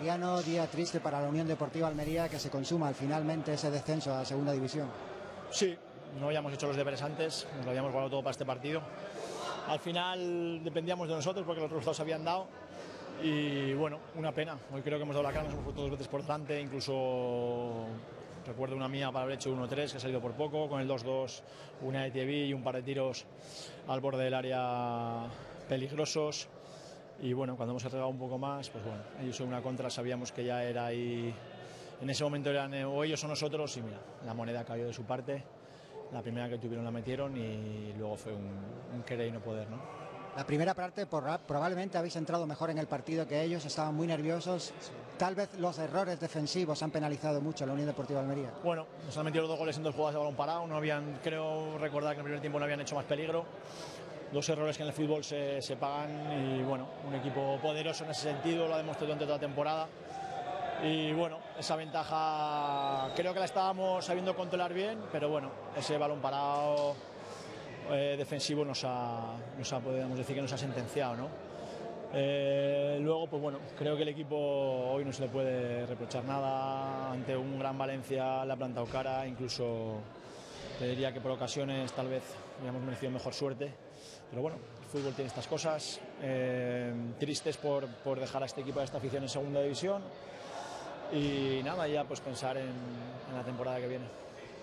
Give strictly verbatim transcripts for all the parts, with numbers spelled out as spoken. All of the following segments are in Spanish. Día triste para la Unión Deportiva Almería, que se consuma finalmente ese descenso a segunda división. Sí, no habíamos hecho los deberes antes, nos lo habíamos guardado todo para este partido. Al final dependíamos de nosotros porque los resultados se habían dado y bueno, una pena. Hoy creo que hemos dado la cara, nos hemos puesto dos veces por delante, incluso recuerdo una mía para haber hecho uno tres que ha salido por poco, con el dos dos una de T V y un par de tiros al borde del área peligrosos. Y bueno, cuando hemos arriesgado un poco más, pues bueno, ellos en una contra sabíamos que ya era ahí. En ese momento eran o ellos o nosotros y mira, la moneda cayó de su parte. La primera que tuvieron la metieron y luego fue un, un querer y no poder, ¿no? La primera parte por, probablemente habéis entrado mejor en el partido que ellos, estaban muy nerviosos. Sí. Tal vez los errores defensivos han penalizado mucho a la Unión Deportiva Almería. Bueno, nos han metido los dos goles en dos jugadas de balón parado. No habían, creo recordar que en el primer tiempo no habían hecho más peligro. Dos errores que en el fútbol se, se pagan y bueno, un equipo poderoso en ese sentido, lo ha demostrado durante toda la temporada y bueno, esa ventaja creo que la estábamos sabiendo controlar bien, pero bueno, ese balón parado eh, defensivo nos ha, nos ha, podemos decir que nos ha sentenciado, ¿no? Eh, luego, pues bueno, creo que el equipo hoy no se le puede reprochar nada, ante un gran Valencia le ha plantado cara, incluso te diría que por ocasiones tal vez hubiéramos merecido mejor suerte. Pero bueno, el fútbol tiene estas cosas, eh, tristes por, por dejar a este equipo, a esta afición en segunda división y nada, ya pues pensar en, en la temporada que viene.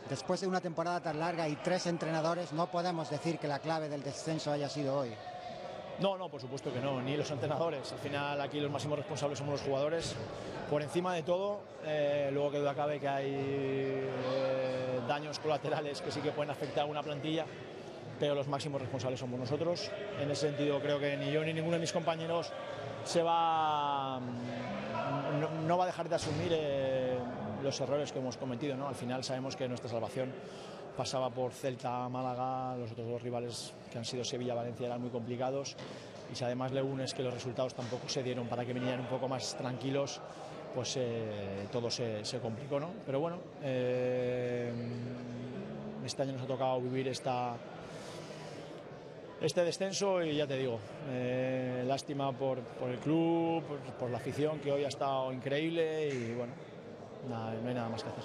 Después de una temporada tan larga y tres entrenadores, no podemos decir que la clave del descenso haya sido hoy. No, no, por supuesto que no, ni los entrenadores. Al final aquí los máximos responsables somos los jugadores. Por encima de todo, eh, luego que duda cabe que hay eh, daños colaterales que sí que pueden afectar a una plantilla, pero los máximos responsables somos nosotros. En ese sentido creo que ni yo ni ninguno de mis compañeros se va, no, no va a dejar de asumir eh, los errores que hemos cometido, ¿no? Al final sabemos que nuestra salvación pasaba por Celta, Málaga, los otros dos rivales que han sido Sevilla, Valencia eran muy complicados y si además le unes que los resultados tampoco se dieron para que vinieran un poco más tranquilos, pues eh, todo se, se complicó, ¿no? Pero bueno, eh, este año nos ha tocado vivir esta... Este descenso y ya te digo, eh, lástima por, por el club, por, por la afición que hoy ha estado increíble y bueno, nada, no hay nada más que hacer.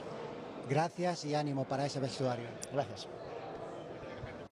Gracias y ánimo para ese vestuario. Gracias.